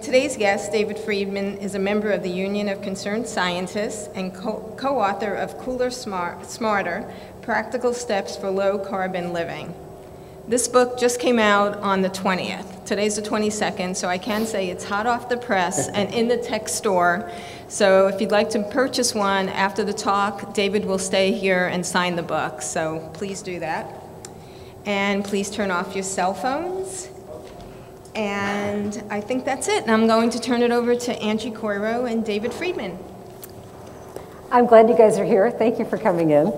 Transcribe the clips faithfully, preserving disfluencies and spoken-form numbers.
Today's guest, David Friedman, is a member of the Union of Concerned Scientists and co-author of Cooler Smarter, Practical Steps for Low Carbon Living. This book just came out on the twentieth. Today's the twenty-second, so I can say it's hot off the press and in the tech store. So if you'd like to purchase one after the talk, David will stay here and sign the book. So please do that. And please turn off your cell phones. And I think that's it. And I'm going to turn it over to Angie Coiro and David Friedman. I'm glad you guys are here. Thank you for coming in.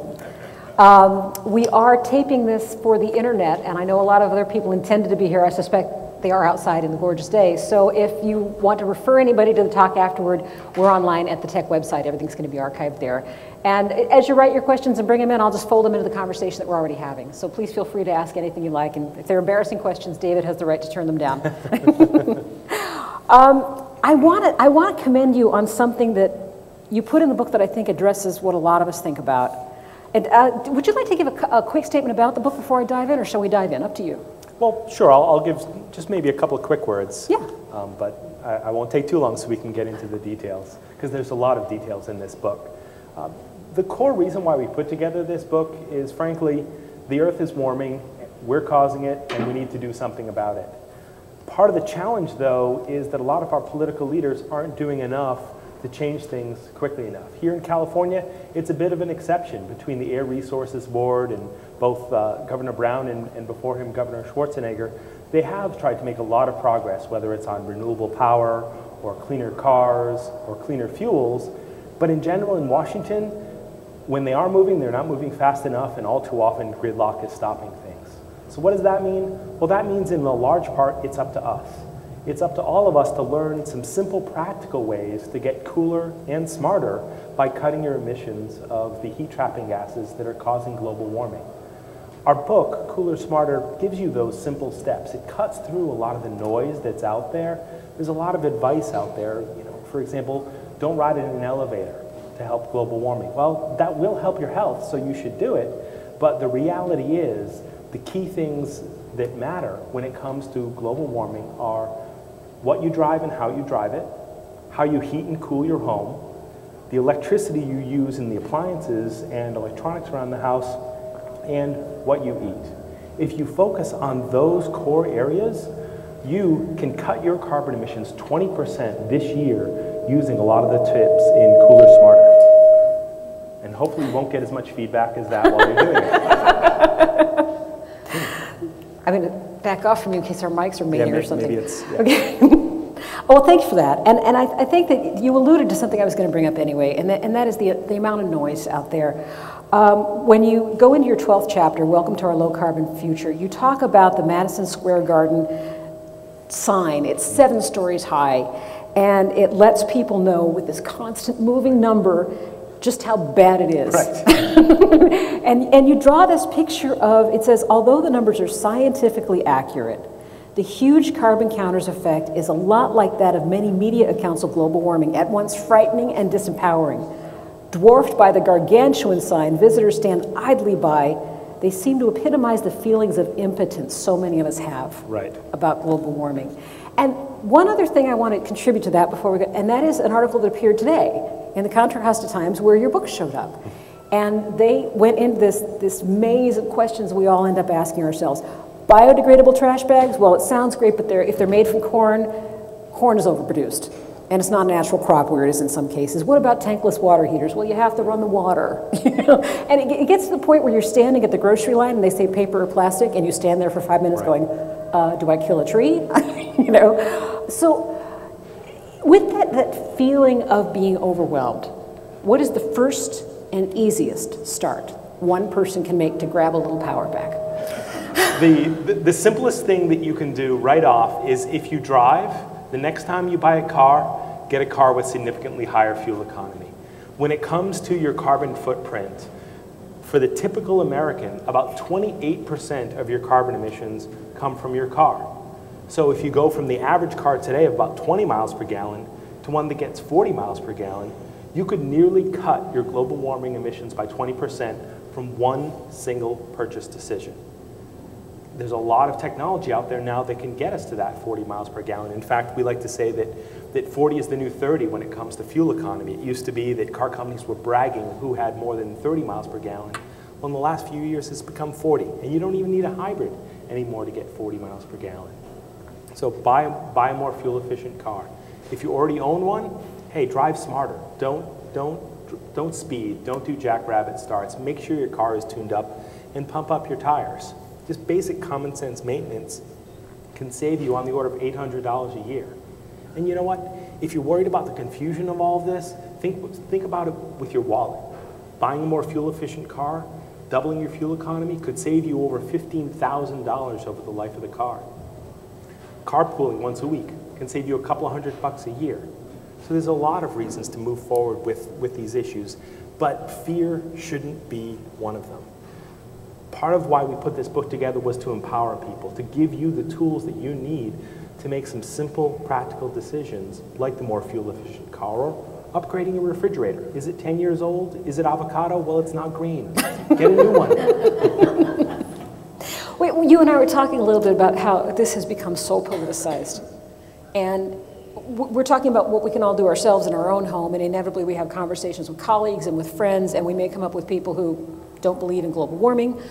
Um, we are taping this for the internet, and I know a lot of other people intended to be here. I suspect they are outside in the gorgeous day. So if you want to refer anybody to the talk afterward, we're online at the tech website. Everything's going to be archived there. And as you write your questions and bring them in, I'll just fold them into the conversation that we're already having. So please feel free to ask anything you like. And if they're embarrassing questions, David has the right to turn them down. um, I want to I want to commend you on something that you put in the book that I think addresses what a lot of us think about. And, uh, would you like to give a, a quick statement about the book before I dive in, or shall we dive in? Up to you. Well, sure. I'll, I'll give just maybe a couple of quick words. Yeah. Um, but I, I won't take too long so we can get into the details, because there's a lot of details in this book. Um, The core reason why we put together this book is, frankly, the Earth is warming, we're causing it, and we need to do something about it. Part of the challenge, though, is that a lot of our political leaders aren't doing enough to change things quickly enough. Here in California, it's a bit of an exception between the Air Resources Board and both uh, Governor Brown and, and before him Governor Schwarzenegger. They have tried to make a lot of progress, whether it's on renewable power or cleaner cars or cleaner fuels. But in general, in Washington, when they are moving, they're not moving fast enough, and all too often gridlock is stopping things. So what does that mean? Well, that means in a large part it's up to us. It's up to all of us to learn some simple practical ways to get cooler and smarter by cutting your emissions of the heat-trapping gases that are causing global warming. Our book, Cooler Smarter, gives you those simple steps. It cuts through a lot of the noise that's out there. There's a lot of advice out there. You know, for example, don't ride in an elevator to help global warming. Well, that will help your health, so you should do it, but the reality is the key things that matter when it comes to global warming are what you drive and how you drive it, how you heat and cool your home, the electricity you use in the appliances and electronics around the house, and what you eat. If you focus on those core areas, you can cut your carbon emissions twenty percent this year using a lot of the tips in Cooler Smarter. And hopefully you won't get as much feedback as that while you're doing it. I'm going to back off from you in case our mics are meeting yeah, or something. Maybe it's, yeah. Okay. Oh, well, thank you for that. And, and I, I think that you alluded to something I was going to bring up anyway, and that, and that is the, the amount of noise out there. Um, when you go into your twelfth chapter, Welcome to Our Low Carbon Future, you talk about the Madison Square Garden sign. It's seven stories high. And it lets people know with this constant moving number just how bad it is. Right. and, and you draw this picture of, it says, although the numbers are scientifically accurate, the huge carbon counters effect is a lot like that of many media accounts of global warming, at once frightening and disempowering. Dwarfed by the gargantuan sign, visitors stand idly by. They seem to epitomize the feelings of impotence so many of us have right. about global warming. And one other thing I want to contribute to that before we go, and that is an article that appeared today in the Contra Costa Times where your book showed up. And they went into this, this maze of questions we all end up asking ourselves. Biodegradable trash bags, well, it sounds great, but they're, if they're made from corn, corn is overproduced. And it's not a natural crop where it is in some cases. What about tankless water heaters? Well, you have to run the water. You know? And it, it gets to the point where you're standing at the grocery line and they say paper or plastic, and you stand there for five minutes right. going, uh, do I kill a tree? You know, so with that, that feeling of being overwhelmed, what is the first and easiest start one person can make to grab a little power back? The, the, the simplest thing that you can do right off is if you drive, the next time you buy a car, get a car with significantly higher fuel economy. When it comes to your carbon footprint, for the typical American, about twenty-eight percent of your carbon emissions come from your car. So if you go from the average car today of about twenty miles per gallon to one that gets forty miles per gallon, you could nearly cut your global warming emissions by twenty percent from one single purchase decision. there's a lot of technology out there now that can get us to that forty miles per gallon. In fact, we like to say that, that forty is the new thirty when it comes to fuel economy. It used to be that car companies were bragging who had more than thirty miles per gallon. Well, in the last few years, it's become forty. And you don't even need a hybrid anymore to get forty miles per gallon. So buy, buy a more fuel-efficient car. If you already own one, hey, drive smarter. Don't, don't, don't speed. Don't do jackrabbit starts. Make sure your car is tuned up and pump up your tires. Just basic common sense maintenance can save you on the order of eight hundred dollars a year. And you know what? If you're worried about the confusion of all of this, think, think about it with your wallet. Buying a more fuel-efficient car, doubling your fuel economy could save you over fifteen thousand dollars over the life of the car. Carpooling once a week can save you a couple hundred bucks a year. So there's a lot of reasons to move forward with, with these issues, but fear shouldn't be one of them. Part of why we put this book together was to empower people, to give you the tools that you need to make some simple, practical decisions, like the more fuel-efficient car or upgrading your refrigerator. Is it ten years old? Is it avocado? Well, it's not green. Get a new one. Wait, you and I were talking a little bit about how this has become so politicized. And we're talking about what we can all do ourselves in our own home, and inevitably we have conversations with colleagues and with friends, and we may come up with people who don't believe in global warming.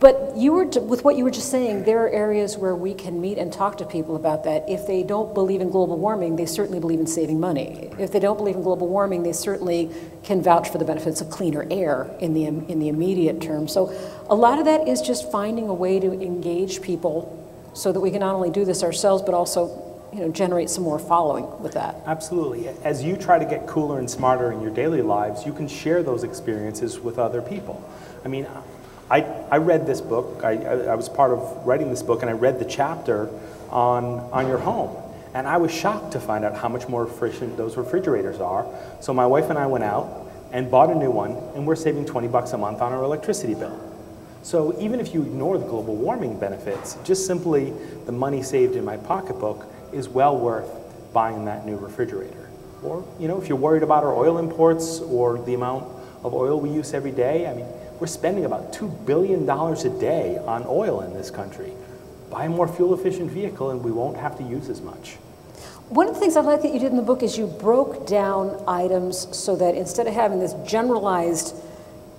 But you were, with what you were just saying, there are areas where we can meet and talk to people about that. If they don't believe in global warming, they certainly believe in saving money. If they don't believe in global warming, they certainly can vouch for the benefits of cleaner air in the, in the immediate term. So a lot of that is just finding a way to engage people so that we can not only do this ourselves, but also, you know, generate some more following with that. Absolutely. As you try to get cooler and smarter in your daily lives, you can share those experiences with other people. I mean, I, I read this book, I, I was part of writing this book, and I read the chapter on, on your home. And I was shocked to find out how much more efficient those refrigerators are. So my wife and I went out and bought a new one, and we're saving twenty bucks a month on our electricity bill. So even if you ignore the global warming benefits, just simply the money saved in my pocketbook is well worth buying that new refrigerator. Or, you know, if you're worried about our oil imports or the amount of oil we use every day, I mean, we're spending about two billion dollars a day on oil in this country. Buy a more fuel-efficient vehicle and we won't have to use as much. One of the things I like that you did in the book is you broke down items so that instead of having this generalized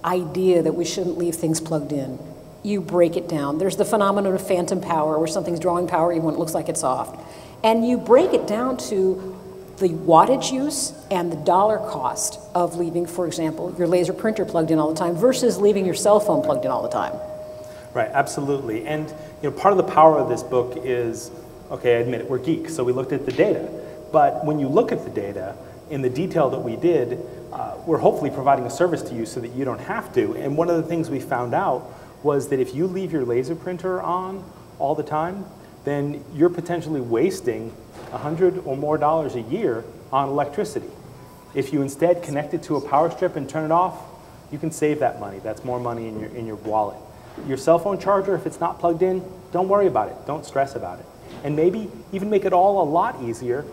idea that we shouldn't leave things plugged in, you break it down. There's the phenomenon of phantom power where something's drawing power even when it looks like it's off. And you break it down to the wattage use and the dollar cost of leaving, for example, your laser printer plugged in all the time versus leaving your cell phone plugged in all the time. Right, absolutely. And you know, part of the power of this book is, okay, I admit it, we're geeks, so we looked at the data. But when you look at the data in the detail that we did, uh, we're hopefully providing a service to you so that you don't have to. And one of the things we found out was that if you leave your laser printer on all the time, then you're potentially wasting one hundred or more dollars a year on electricity. If you instead connect it to a power strip and turn it off, you can save that money. That's more money in your, in your wallet. Your cell phone charger, if it's not plugged in, don't worry about it. Don't stress about it. And maybe even make it all a lot easier.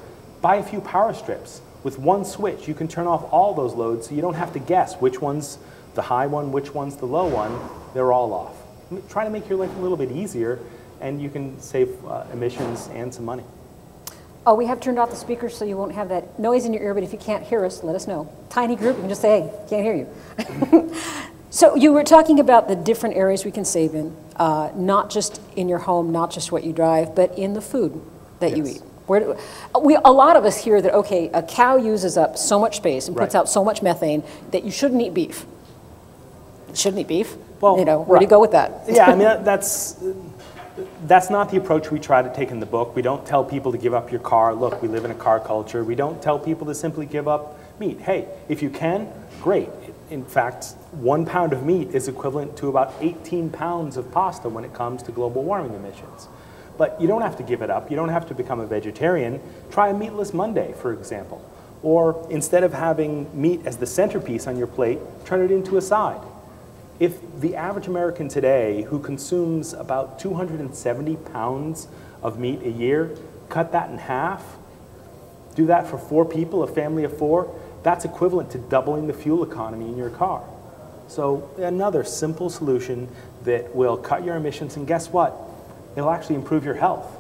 Buy a few power strips. With one switch, you can turn off all those loads so you don't have to guess which one's the high one, which one's the low one. They're all off. Try to make your life a little bit easier, and you can save uh, emissions and some money. Oh, we have turned off the speakers so you won't have that noise in your ear, but if you can't hear us, let us know. Tiny group, you can just say, hey, can't hear you. So you were talking about the different areas we can save in, uh, not just in your home, not just what you drive, but in the food that yes. you eat. Where do, we, a lot of us hear that, okay, a cow uses up so much space and puts right. out so much methane that you shouldn't eat beef. You shouldn't eat beef? Well, you know, where right. do you go with that? Yeah, I mean, that, that's... That's not the approach we try to take in the book. We don't tell people to give up your car. Look, we live in a car culture. We don't tell people to simply give up meat. Hey, if you can, great. In fact, one pound of meat is equivalent to about eighteen pounds of pasta when it comes to global warming emissions. But you don't have to give it up. You don't have to become a vegetarian. Try a meatless Monday, for example. Or instead of having meat as the centerpiece on your plate, turn it into a side. If the average American today, who consumes about two hundred seventy pounds of meat a year, cut that in half, do that for four people, a family of four, that's equivalent to doubling the fuel economy in your car. So another simple solution that will cut your emissions, and guess what? It'll actually improve your health.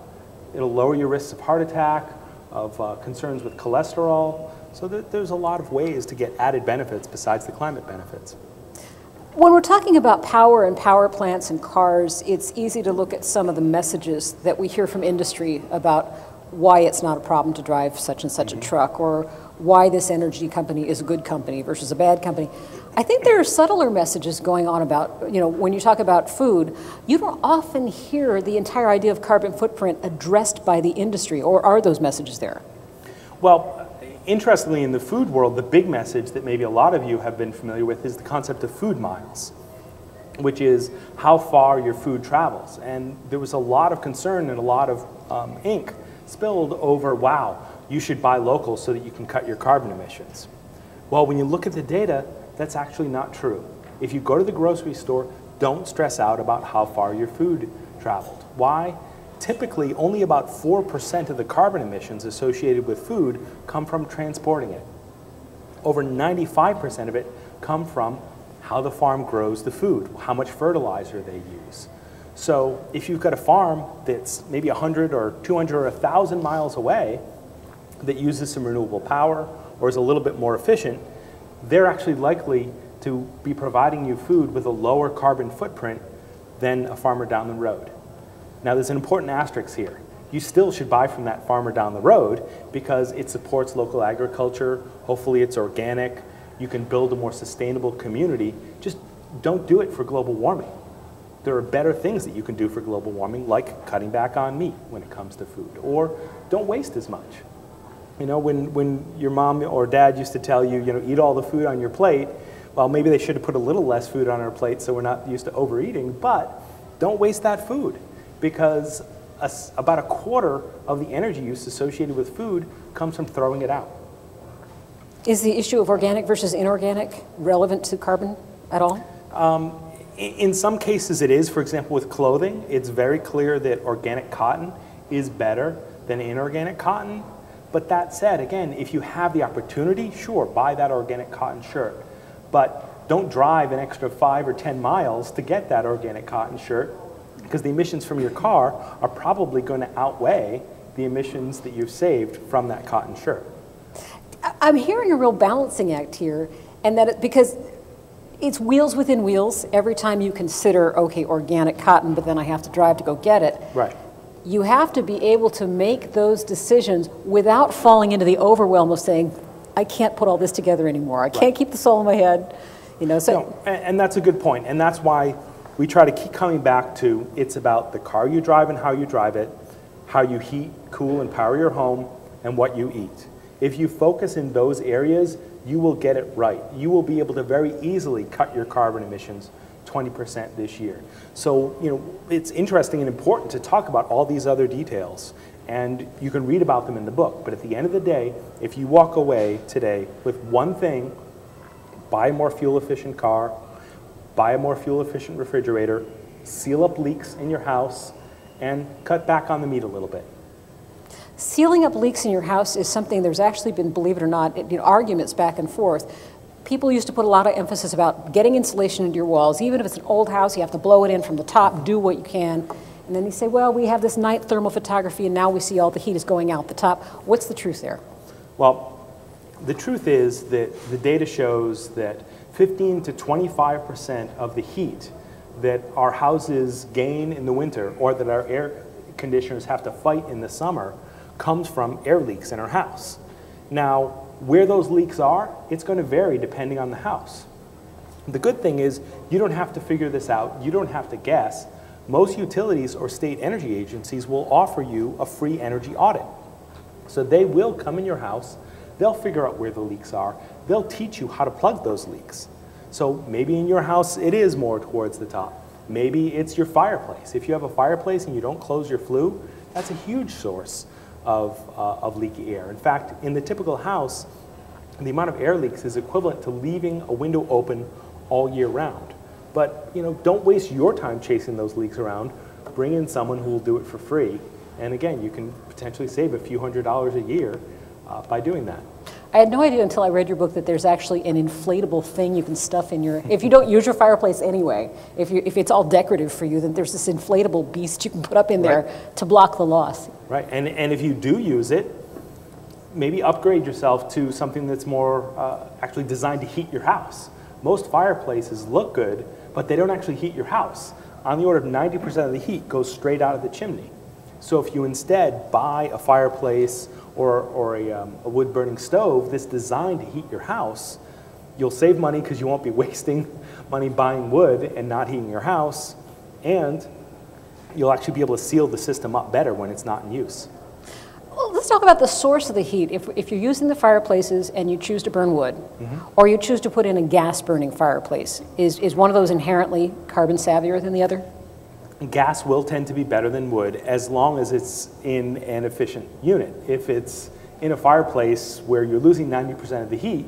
It'll lower your risks of heart attack, of uh, concerns with cholesterol. So that there's a lot of ways to get added benefits besides the climate benefits. When we're talking about power and power plants and cars, it's easy to look at some of the messages that we hear from industry about why it's not a problem to drive such and such mm-hmm. a truck, or why this energy company is a good company versus a bad company. I think there are subtler messages going on about, you know, when you talk about food, you don't often hear the entire idea of carbon footprint addressed by the industry, or are those messages there? Well, interestingly, in the food world, the big message that maybe a lot of you have been familiar with is the concept of food miles, which is how far your food travels. And there was a lot of concern and a lot of um, ink spilled over, wow, you should buy local so that you can cut your carbon emissions. Well, when you look at the data, that's actually not true. If you go to the grocery store, don't stress out about how far your food traveled. Why? Typically, only about four percent of the carbon emissions associated with food come from transporting it. Over ninety-five percent of it come from how the farm grows the food, how much fertilizer they use. So if you've got a farm that's maybe one hundred or two hundred or one thousand miles away that uses some renewable power or is a little bit more efficient, they're actually likely to be providing you food with a lower carbon footprint than a farmer down the road. Now, there's an important asterisk here. You still should buy from that farmer down the road because it supports local agriculture. Hopefully, it's organic. You can build a more sustainable community. Just don't do it for global warming. There are better things that you can do for global warming, like cutting back on meat when it comes to food, or don't waste as much. You know, when, when your mom or dad used to tell you, you know, eat all the food on your plate, well, maybe they should have put a little less food on our plate so we're not used to overeating, but don't waste that food, because a, about a quarter of the energy use associated with food comes from throwing it out. Is the issue of organic versus inorganic relevant to carbon at all? Um, in some cases it is. For example, with clothing, it's very clear that organic cotton is better than inorganic cotton. But that said, again, if you have the opportunity, sure, buy that organic cotton shirt. But don't drive an extra five or ten miles to get that organic cotton shirt, because the emissions from your car are probably going to outweigh the emissions that you've saved from that cotton shirt. I'm hearing a real balancing act here, and that it, because it's wheels within wheels. Every time you consider, okay, organic cotton, but then I have to drive to go get it. Right. You have to be able to make those decisions without falling into the overwhelm of saying, I can't put all this together anymore. I can't right. keep this all in my head. You know. So no, and, and that's a good point, and that's why we try to keep coming back to it's about the car you drive and how you drive it, how you heat, cool, and power your home, and what you eat. If you focus in those areas, you will get it right. You will be able to very easily cut your carbon emissions twenty percent this year. So, you know, it's interesting and important to talk about all these other details, and you can read about them in the book. But at the end of the day, if you walk away today with one thing, buy a more fuel-efficient car, buy a more fuel-efficient refrigerator, seal up leaks in your house, and cut back on the meat a little bit. Sealing up leaks in your house is something there's actually been, believe it or not, it, you know, arguments back and forth. People used to put a lot of emphasis about getting insulation into your walls. Even if it's an old house, you have to blow it in from the top, do what you can. And then they say, well, we have this night thermal photography, and now we see all the heat is going out the top. What's the truth there? Well, the truth is that the data shows that fifteen to twenty-five percent of the heat that our houses gain in the winter, or that our air conditioners have to fight in the summer, comes from air leaks in our house. Now, where those leaks are, it's going to vary depending on the house. The good thing is you don't have to figure this out. You don't have to guess. Most utilities or state energy agencies will offer you a free energy audit. So they will come in your house. They'll figure out where the leaks are. They'll teach you how to plug those leaks. So maybe in your house it is more towards the top. Maybe it's your fireplace. If you have a fireplace and you don't close your flue, that's a huge source of, uh, of leaky air. In fact, in the typical house, the amount of air leaks is equivalent to leaving a window open all year round. But you know, don't waste your time chasing those leaks around. Bring in someone who will do it for free. And again, you can potentially save a few hundred dollars a year uh, by doing that. I had no idea until I read your book that there's actually an inflatable thing you can stuff in your, if you don't use your fireplace anyway, if, you, if it's all decorative for you, then there's this inflatable beast you can put up in there right. to block the loss. Right, and, and if you do use it, maybe upgrade yourself to something that's more uh, actually designed to heat your house. Most fireplaces look good, but they don't actually heat your house. On the order of ninety percent of the heat goes straight out of the chimney. So if you instead buy a fireplace or, or a, um, a wood-burning stove that's designed to heat your house, you'll save money because you won't be wasting money buying wood and not heating your house, and you'll actually be able to seal the system up better when it's not in use. Well, let's talk about the source of the heat. If, if you're using the fireplaces and you choose to burn wood, mm-hmm. or you choose to put in a gas-burning fireplace, is, is one of those inherently carbon savvier than the other? Gas will tend to be better than wood as long as it's in an efficient unit. If it's in a fireplace where you're losing ninety percent of the heat,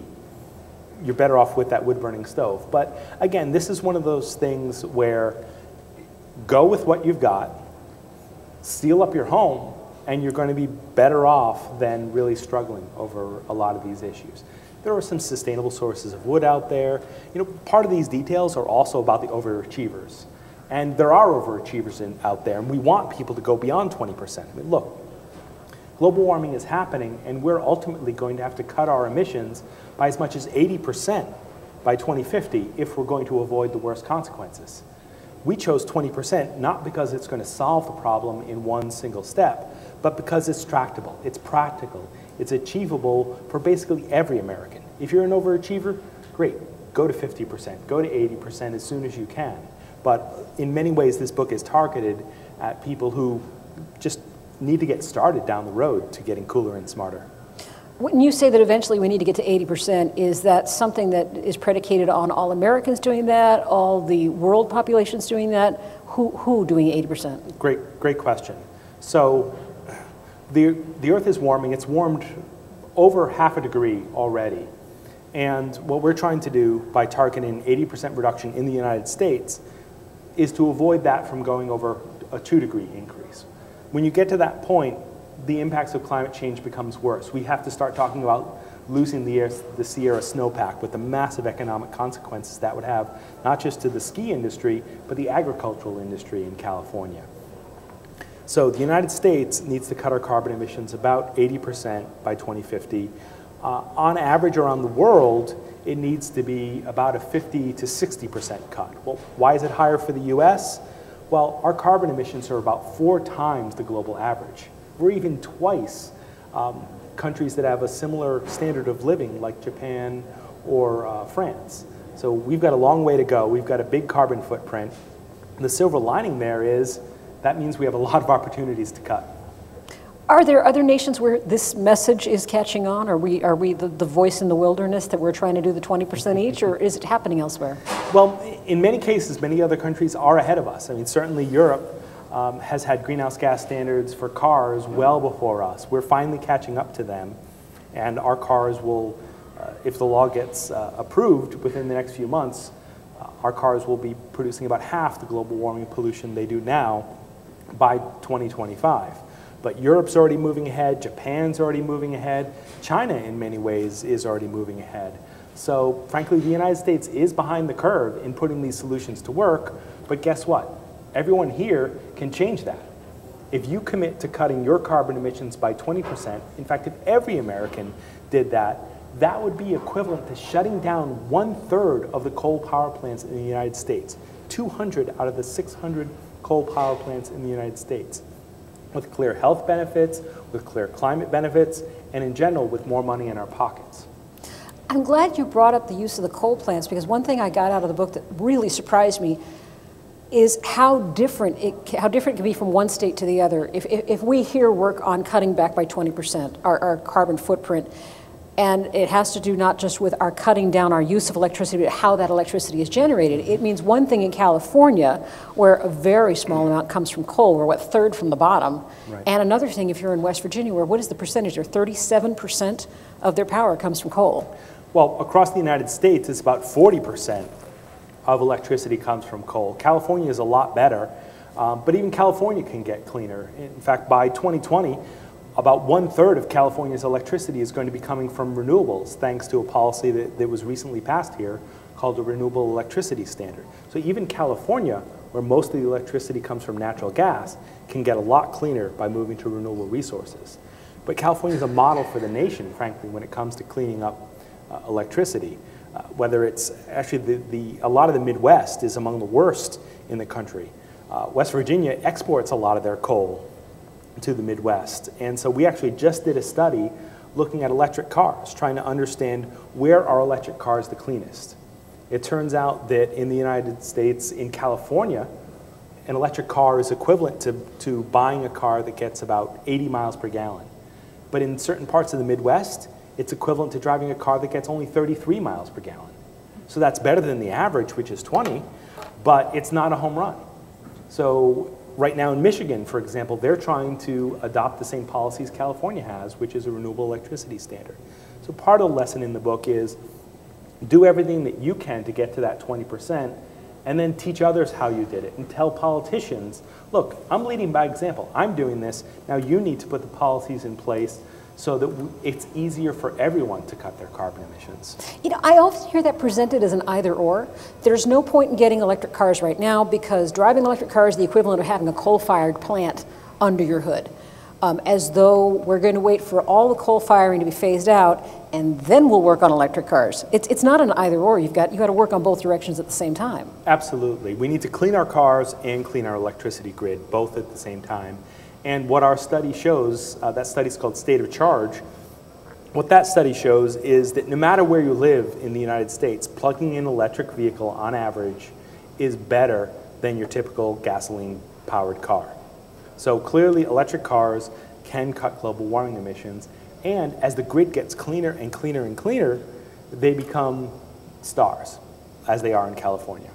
you're better off with that wood-burning stove. But again, this is one of those things where go with what you've got, seal up your home, and you're going to be better off than really struggling over a lot of these issues. There are some sustainable sources of wood out there. You know, part of these details are also about the overachievers. And there are overachievers in, out there, and we want people to go beyond twenty percent. I mean, look, global warming is happening, and we're ultimately going to have to cut our emissions by as much as eighty percent by twenty fifty if we're going to avoid the worst consequences. We chose twenty percent not because it's going to solve the problem in one single step, but because it's tractable, it's practical, it's achievable for basically every American. If you're an overachiever, great, go to fifty percent, go to eighty percent as soon as you can. But in many ways, this book is targeted at people who just need to get started down the road to getting cooler and smarter. When you say that eventually we need to get to eighty percent, is that something that is predicated on all Americans doing that, all the world populations doing that? Who, who doing eighty percent? Great, great question. So the, the Earth is warming. It's warmed over half a degree already. And what we're trying to do by targeting eighty percent reduction in the United States is to avoid that from going over a two degree increase. When you get to that point, the impacts of climate change becomes worse. We have to start talking about losing the, air, the Sierra snowpack with the massive economic consequences that would have, not just to the ski industry, but the agricultural industry in California. So the United States needs to cut our carbon emissions about eighty percent by twenty fifty. Uh, on average around the world, it needs to be about a fifty to sixty percent cut. Well, why is it higher for the U S? Well, our carbon emissions are about four times the global average. We're even twice um, countries that have a similar standard of living like Japan or uh, France. So we've got a long way to go. We've got a big carbon footprint. And the silver lining there is that means we have a lot of opportunities to cut. Are there other nations where this message is catching on? Are we, are we the, the voice in the wilderness that we're trying to do the twenty percent each, or is it happening elsewhere? Well, in many cases, many other countries are ahead of us. I mean, certainly Europe um, has had greenhouse gas standards for cars well before us. We're finally catching up to them, and our cars will, uh, if the law gets uh, approved within the next few months, uh, our cars will be producing about half the global warming pollution they do now by twenty twenty-five. But Europe's already moving ahead, Japan's already moving ahead, China in many ways is already moving ahead. So frankly, the United States is behind the curve in putting these solutions to work, but guess what? Everyone here can change that. If you commit to cutting your carbon emissions by twenty percent, in fact, if every American did that, that would be equivalent to shutting down one-third of the coal power plants in the United States, two hundred out of the six hundred coal power plants in the United States, with clear health benefits, with clear climate benefits, and in general, with more money in our pockets. I'm glad you brought up the use of the coal plants, because one thing I got out of the book that really surprised me is how different it, how different it can be from one state to the other. If, if, if we here work on cutting back by twenty percent, our, our carbon footprint, and it has to do not just with our cutting down our use of electricity, but how that electricity is generated. It means one thing in California, where a very small amount comes from coal, or what, third from the bottom. Right. And another thing if you're in West Virginia, where what is the percentage, or thirty-seven percent of their power comes from coal? Well, across the United States, it's about forty percent of electricity comes from coal. California is a lot better, um, but even California can get cleaner. In fact, by twenty twenty, About one-third of California's electricity is going to be coming from renewables, thanks to a policy that, that was recently passed here called the Renewable Electricity Standard. So even California, where most of the electricity comes from natural gas, can get a lot cleaner by moving to renewable resources. But California is a model for the nation, frankly, when it comes to cleaning up uh, electricity. Uh, whether it's actually the, the, a lot of the Midwest is among the worst in the country. Uh, West Virginia exports a lot of their coal to the Midwest. And so we actually just did a study looking at electric cars, trying to understand where are electric cars the cleanest. It turns out that in the United States, in California, an electric car is equivalent to, to buying a car that gets about eighty miles per gallon. But in certain parts of the Midwest, it's equivalent to driving a car that gets only thirty-three miles per gallon. So that's better than the average, which is twenty, but it's not a home run. So right now in Michigan, for example, they're trying to adopt the same policies California has, which is a renewable electricity standard. So part of the lesson in the book is do everything that you can to get to that twenty percent, and then teach others how you did it, and tell politicians, look, I'm leading by example. I'm doing this. Now you need to put the policies in place so that it's easier for everyone to cut their carbon emissions. You know, I often hear that presented as an either or. There's no point in getting electric cars right now because driving electric cars is the equivalent of having a coal-fired plant under your hood, um, as though we're going to wait for all the coal firing to be phased out and then we'll work on electric cars. It's, it's not an either or. You've got, you've got to work on both directions at the same time. Absolutely. We need to clean our cars and clean our electricity grid, both at the same time. And what our study shows, uh, that study is called State of Charge, what that study shows is that no matter where you live in the United States, plugging an electric vehicle on average is better than your typical gasoline-powered car. So clearly electric cars can cut global warming emissions. And as the grid gets cleaner and cleaner and cleaner, they become stars, as they are in California.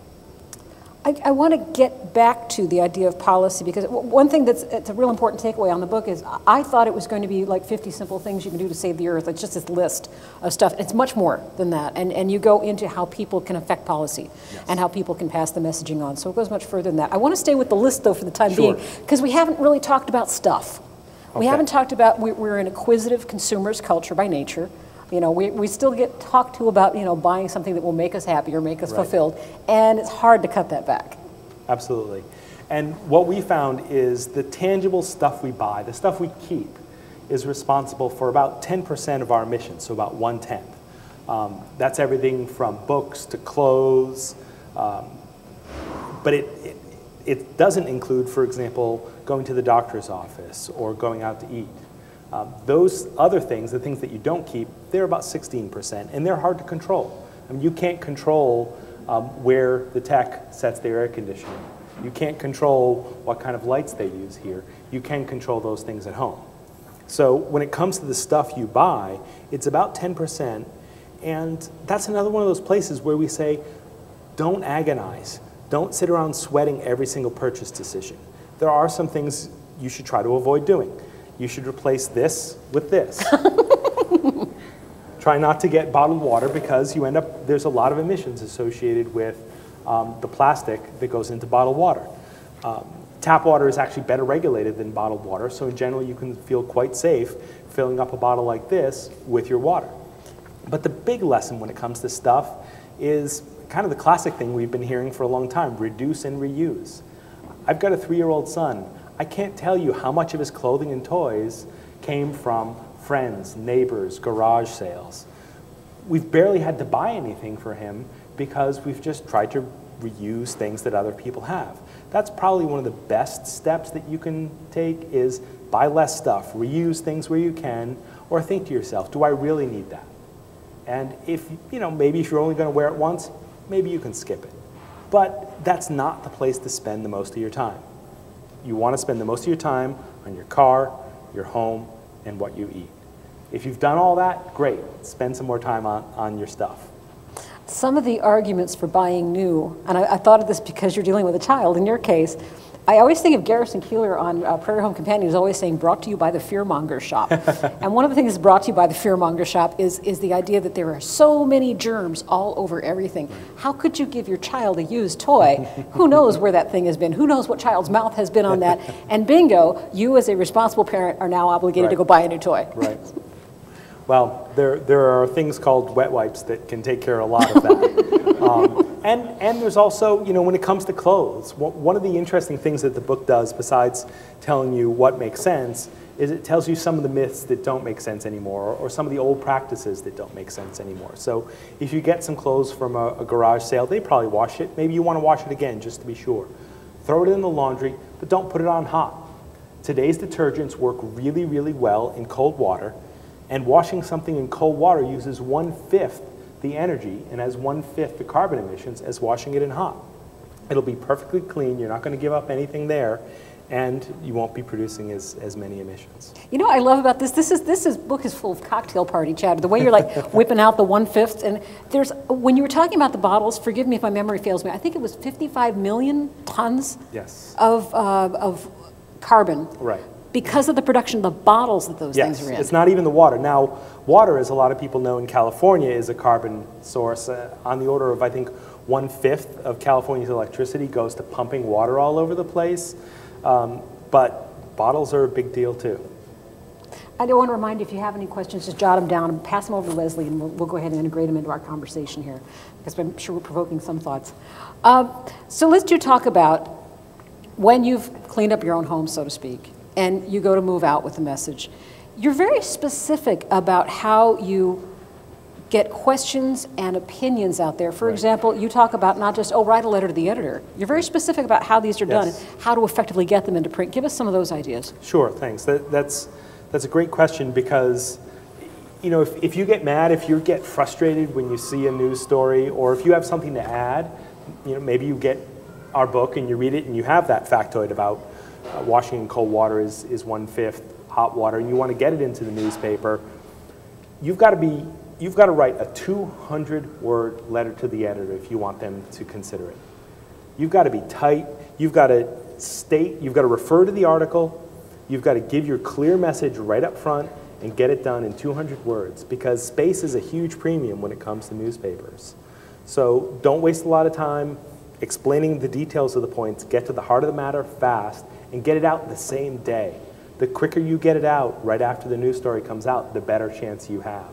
I, I want to get back to the idea of policy, because one thing that's it's a real important takeaway on the book is I thought it was going to be like fifty simple things you can do to save the earth. It's just this list of stuff. It's much more than that. And, and you go into how people can affect policy, yes, and how people can pass the messaging on. So it goes much further than that. I want to stay with the list, though, for the time sure. being, because we haven't really talked about stuff. Okay. We haven't talked about, we're an acquisitive consumer's culture by nature. You know, we, we still get talked to about, you know, buying something that will make us happy or make us right. fulfilled, and it's hard to cut that back. Absolutely. And what we found is the tangible stuff we buy, the stuff we keep, is responsible for about ten percent of our emissions, so about one-tenth. Um, that's everything from books to clothes, um, but it, it, it doesn't include, for example, going to the doctor's office or going out to eat. Uh, those other things, the things that you don't keep, they're about sixteen percent, and they're hard to control. I mean, you can't control um, where the tech sets their air conditioning. You can't control what kind of lights they use here. You can control those things at home. So when it comes to the stuff you buy, it's about ten percent, and that's another one of those places where we say, don't agonize. Don't sit around sweating every single purchase decision. There are some things you should try to avoid doing. You should replace this with this. Try not to get bottled water because you end up, there's a lot of emissions associated with um, the plastic that goes into bottled water. Um, tap water is actually better regulated than bottled water, so in general you can feel quite safe filling up a bottle like this with your water. But the big lesson when it comes to stuff is kind of the classic thing we've been hearing for a long time, reduce and reuse. I've got a three-year-old son. I can't tell you how much of his clothing and toys came from friends, neighbors, garage sales. We've barely had to buy anything for him because we've just tried to reuse things that other people have. That's probably one of the best steps that you can take is buy less stuff, reuse things where you can, or think to yourself, do I really need that? And if, you know, maybe if you're only going to wear it once, maybe you can skip it. But that's not the place to spend the most of your time. You want to spend the most of your time on your car, your home, and what you eat. If you've done all that, great. Spend some more time on, on your stuff. Some of the arguments for buying new, and I, I thought of this because you're dealing with a child in your case, I always think of Garrison Keillor on uh, Prairie Home Companion who's always saying, brought to you by the fearmonger shop. And one of the things that's brought to you by the fearmonger shop is, is the idea that there are so many germs all over everything. How could you give your child a used toy? Who knows where that thing has been? Who knows what child's mouth has been on that? And bingo, you as a responsible parent are now obligated right. to go buy a new toy. Right. Well, there, there are things called wet wipes that can take care of a lot of that. um, And, and there's also, you know, when it comes to clothes, one of the interesting things that the book does, besides telling you what makes sense, is it tells you some of the myths that don't make sense anymore, or, or some of the old practices that don't make sense anymore. So if you get some clothes from a, a garage sale, they probably wash it. Maybe you want to wash it again just to be sure. Throw it in the laundry, but don't put it on hot. Today's detergents work really, really well in cold water, and washing something in cold water uses one-fifth the energy and has one-fifth the carbon emissions as washing it in hot. It'll be perfectly clean, you're not going to give up anything there, and you won't be producing as, as many emissions. You know what I love about this? This is this is book is full of cocktail party chatter. The way you're like whipping out the one-fifth, and there's, when you were talking about the bottles, forgive me if my memory fails me, I think it was fifty-five million tons yes. of, uh, of carbon. Right. Because of the production of the bottles that those yes, things are in. It's not even the water. Now, water, as a lot of people know in California, is a carbon source uh, on the order of, I think, one-fifth of California's electricity goes to pumping water all over the place. Um, but bottles are a big deal, too. I do want to remind you, if you have any questions, just jot them down and pass them over to Leslie, and we'll, we'll go ahead and integrate them into our conversation here, because I'm sure we're provoking some thoughts. Uh, so let's do talk about when you've cleaned up your own home, so to speak, and you go to move out with a message. You're very specific about how you get questions and opinions out there. For right. example, you talk about not just, oh, write a letter to the editor. You're very specific about how these are yes. done and how to effectively get them into print. Give us some of those ideas. Sure, thanks. That, that's, that's a great question, because you know, if, if you get mad, if you get frustrated when you see a news story, or if you have something to add, you know, maybe you get our book and you read it and you have that factoid about Uh, washing in cold water is, is one-fifth hot water, and you want to get it into the newspaper, you've got to be, you've got to write a two hundred word letter to the editor if you want them to consider it. You've got to be tight, you've got to state, you've got to refer to the article, you've got to give your clear message right up front and get it done in two hundred words, because space is a huge premium when it comes to newspapers. So don't waste a lot of time explaining the details of the points, get to the heart of the matter fast, and get it out the same day. The quicker you get it out right after the news story comes out, the better chance you have.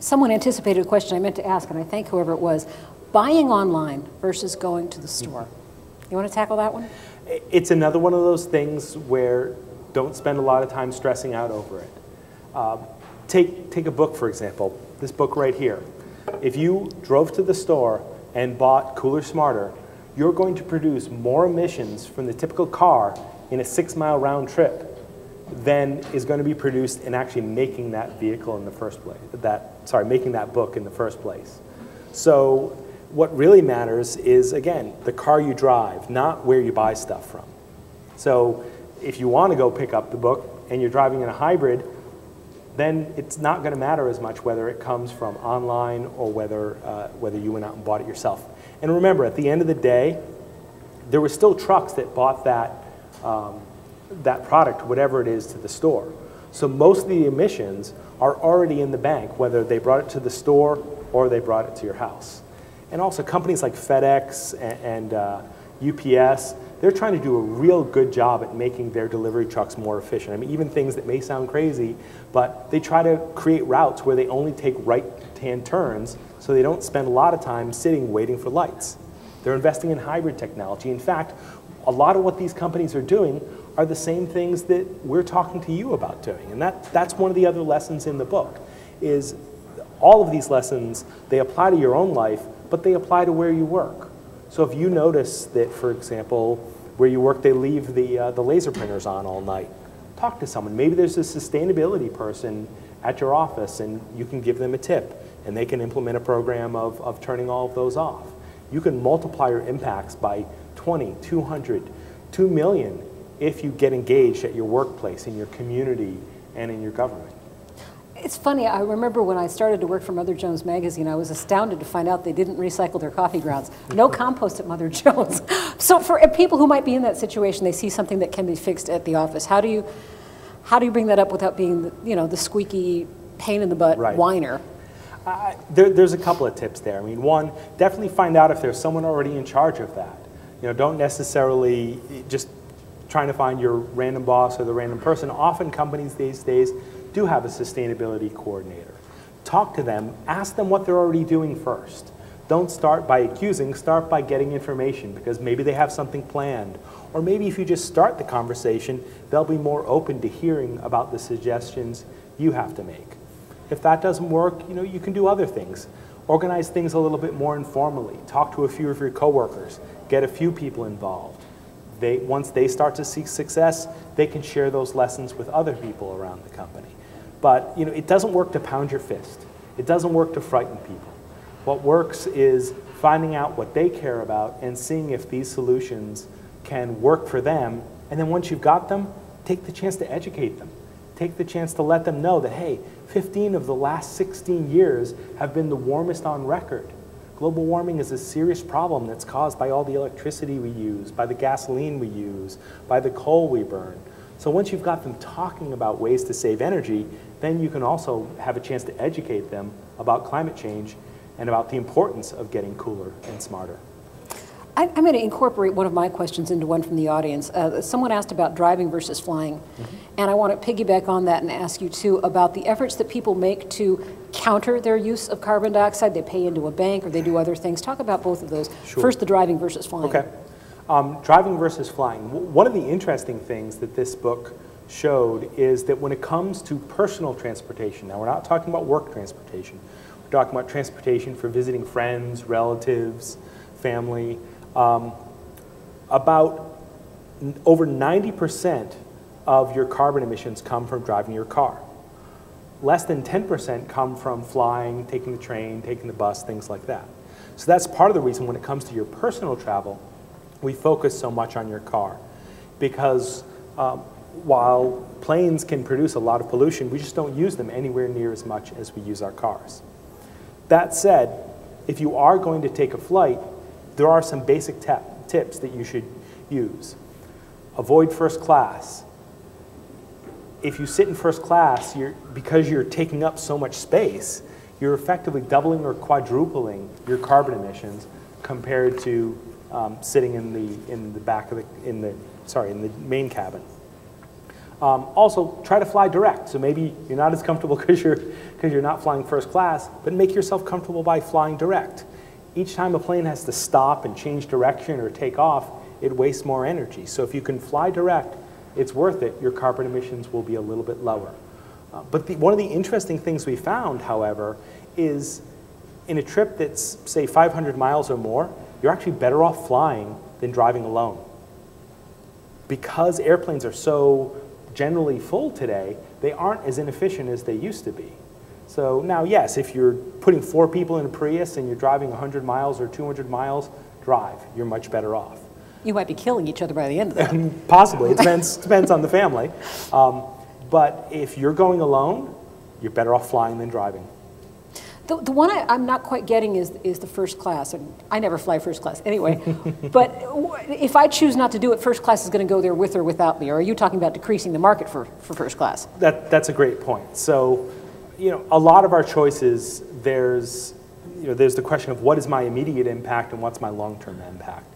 Someone anticipated a question I meant to ask, and I thank whoever it was. Buying online versus going to the store. Mm-hmm. You want to tackle that one? It's another one of those things where don't spend a lot of time stressing out over it. Uh, take, take a book, for example. This book right here. If you drove to the store and bought Cooler Smarter, you're going to produce more emissions from the typical car in a six-mile round trip than is going to be produced in actually making that vehicle in the first place, that, sorry, making that book in the first place. So what really matters is, again, the car you drive, not where you buy stuff from. So if you want to go pick up the book and you're driving in a hybrid, then it's not going to matter as much whether it comes from online or whether, uh, whether you went out and bought it yourself. And remember, at the end of the day, there were still trucks that bought that, um, that product, whatever it is, to the store. So most of the emissions are already in the bank, whether they brought it to the store or they brought it to your house. And also companies like FedEx and, and uh, U P S, they're trying to do a real good job at making their delivery trucks more efficient. I mean, even things that may sound crazy, but they try to create routes where they only take right-hand turns so they don't spend a lot of time sitting waiting for lights. They're investing in hybrid technology. In fact, a lot of what these companies are doing are the same things that we're talking to you about doing. And that, that's one of the other lessons in the book, is all of these lessons, they apply to your own life, but they apply to where you work. So if you notice that, for example, where you work, they leave the, uh, the laser printers on all night, talk to someone. Maybe there's a sustainability person at your office, and you can give them a tip, and they can implement a program of, of turning all of those off. You can multiply your impacts by twenty, two hundred, two million if you get engaged at your workplace, in your community, and in your government. It's funny, I remember when I started to work for Mother Jones magazine, I was astounded to find out they didn't recycle their coffee grounds. No compost at Mother Jones. So for people who might be in that situation, they see something that can be fixed at the office. How do you, how do you bring that up without being the, you know, the squeaky pain in the butt right. whiner? Uh, there, there's a couple of tips there. I mean, one, definitely find out if there's someone already in charge of that. You know, don't necessarily just trying to find your random boss or the random person. Often companies these days do have a sustainability coordinator. Talk to them, ask them what they're already doing first. Don't start by accusing, start by getting information, because maybe they have something planned. Or maybe if you just start the conversation, they'll be more open to hearing about the suggestions you have to make. If that doesn't work, you know, you can do other things. Organize things a little bit more informally. Talk to a few of your coworkers. Get a few people involved. They, once they start to see success, they can share those lessons with other people around the company. But you know, it doesn't work to pound your fist. It doesn't work to frighten people. What works is finding out what they care about and seeing if these solutions can work for them. And then once you've got them, take the chance to educate them. Take the chance to let them know that, hey, fifteen of the last sixteen years have been the warmest on record. Global warming is a serious problem that's caused by all the electricity we use, by the gasoline we use, by the coal we burn. So once you've got them talking about ways to save energy, then you can also have a chance to educate them about climate change and about the importance of getting cooler and smarter. I'm going to incorporate one of my questions into one from the audience. Uh, someone asked about driving versus flying, mm-hmm. and I want to piggyback on that and ask you too about the efforts that people make to counter their use of carbon dioxide. They pay into a bank or they do other things. Talk about both of those. Sure. First, the driving versus flying. Okay. Um, driving versus flying. One of the interesting things that this book showed is that when it comes to personal transportation, now we're not talking about work transportation, we're talking about transportation for visiting friends, relatives, family, Um, about over ninety percent of your carbon emissions come from driving your car. Less than ten percent come from flying, taking the train, taking the bus, things like that. So that's part of the reason when it comes to your personal travel, we focus so much on your car. Because um, while planes can produce a lot of pollution, we just don't use them anywhere near as much as we use our cars. That said, if you are going to take a flight, there are some basic tips that you should use. Avoid first class. If you sit in first class, you're, because you're taking up so much space, you're effectively doubling or quadrupling your carbon emissions compared to um, sitting in the in the back of the in the sorry in the main cabin. Um, also, try to fly direct. So maybe you're not as comfortable because you're because you're not flying first class, but make yourself comfortable by flying direct. Each time a plane has to stop and change direction or take off, it wastes more energy. So if you can fly direct, it's worth it. Your carbon emissions will be a little bit lower. Uh, but the, one of the interesting things we found, however, is in a trip that's, say, five hundred miles or more, you're actually better off flying than driving alone. Because airplanes are so generally full today, they aren't as inefficient as they used to be. So now, yes, if you're putting four people in a Prius and you're driving one hundred miles or two hundred miles, drive. You're much better off. You might be killing each other by the end of that. Possibly. It depends, depends on the family. Um, but if you're going alone, you're better off flying than driving. The, the one I, I'm not quite getting is, is the first class. And I never fly first class anyway. But if I choose not to do it, first class is going to go there with or without me. Or are you talking about decreasing the market for, for first class? That, that's a great point. So, you know, a lot of our choices, there's, you know, there's the question of what is my immediate impact and what's my long-term impact.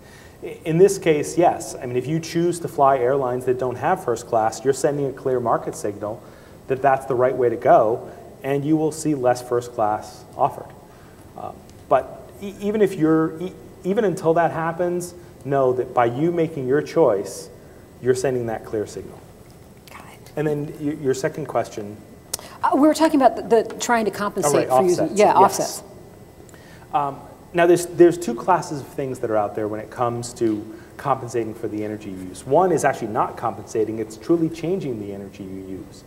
In this case, yes. I mean, if you choose to fly airlines that don't have first class, you're sending a clear market signal that that's the right way to go, and you will see less first class offered. Uh, but e even if you're, e even until that happens, know that by you making your choice, you're sending that clear signal. Got it. And then your second question. Uh, we were talking about the, the trying to compensate oh, right, for offsets. using, yeah, yes. offsets. Um, now, there's, there's two classes of things that are out there when it comes to compensating for the energy you use. One is actually not compensating, it's truly changing the energy you use.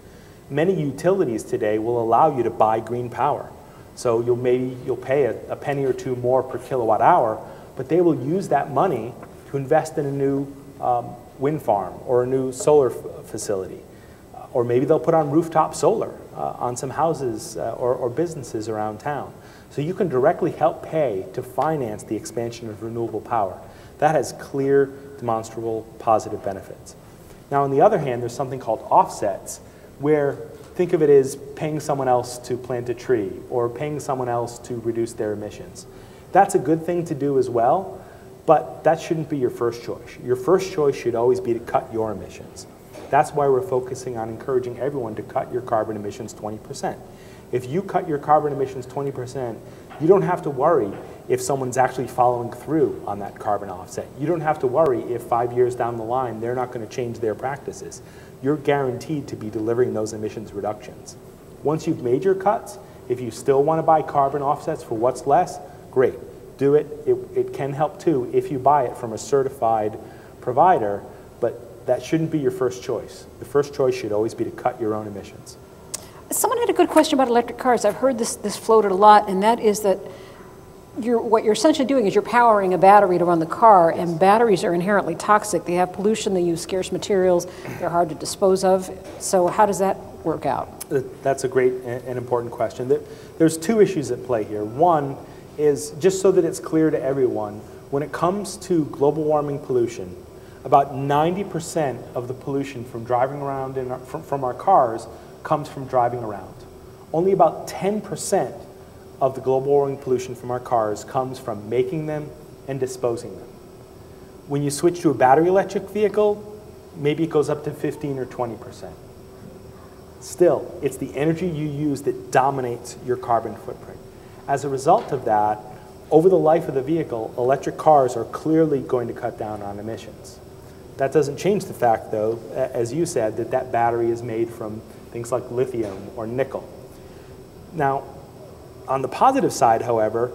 Many utilities today will allow you to buy green power. So you'll maybe you'll pay a, a penny or two more per kilowatt hour, but they will use that money to invest in a new um, wind farm or a new solar f facility. Or maybe they'll put on rooftop solar uh, on some houses uh, or, or businesses around town. So you can directly help pay to finance the expansion of renewable power. That has clear demonstrable positive benefits. Now, on the other hand, there's something called offsets, where think of it as paying someone else to plant a tree or paying someone else to reduce their emissions. That's a good thing to do as well, but that shouldn't be your first choice. Your first choice should always be to cut your emissions. That's why we're focusing on encouraging everyone to cut your carbon emissions twenty percent. If you cut your carbon emissions twenty percent, you don't have to worry if someone's actually following through on that carbon offset. You don't have to worry if five years down the line they're not going to change their practices. You're guaranteed to be delivering those emissions reductions. Once you've made your cuts, if you still want to buy carbon offsets for what's less, great, do it. It, it can help too if you buy it from a certified provider, but that shouldn't be your first choice. The first choice should always be to cut your own emissions. Someone had a good question about electric cars. I've heard this, this floated a lot, and that is that you're, what you're essentially doing is you're powering a battery to run the car, yes. And batteries are inherently toxic. They have pollution, they use scarce materials, they're hard to dispose of. So how does that work out? That's a great and important question. There's two issues at play here. One is, just so that it's clear to everyone, when it comes to global warming pollution, about ninety percent of the pollution from driving around in our, from, from our cars comes from driving around. Only about ten percent of the global warming pollution from our cars comes from making them and disposing them. When you switch to a battery electric vehicle, maybe it goes up to fifteen or twenty percent. Still, it's the energy you use that dominates your carbon footprint. As a result of that, over the life of the vehicle, electric cars are clearly going to cut down on emissions. That doesn't change the fact, though, as you said, that that battery is made from things like lithium or nickel. Now, on the positive side, however,